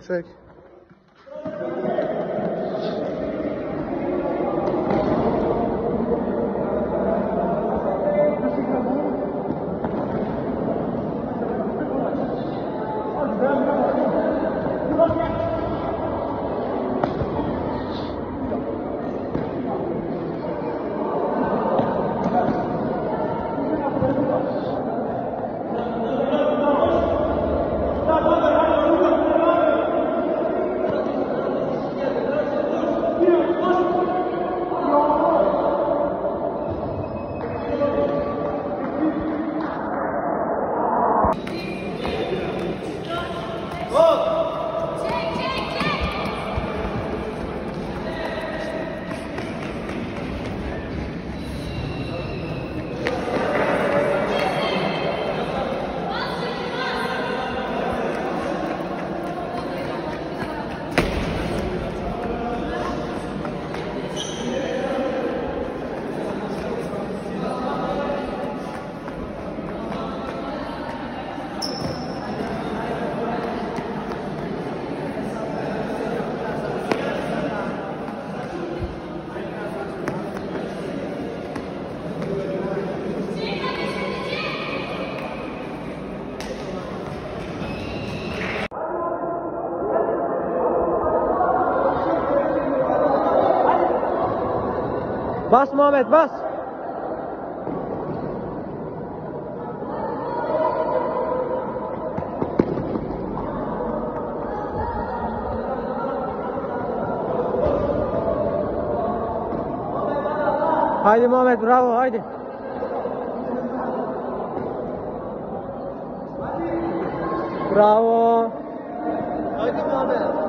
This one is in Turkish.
Circle trick. Bas Muhammed, bas. Haydi Muhammed, bravo, haydi. Bravo. Haydi Muhammed.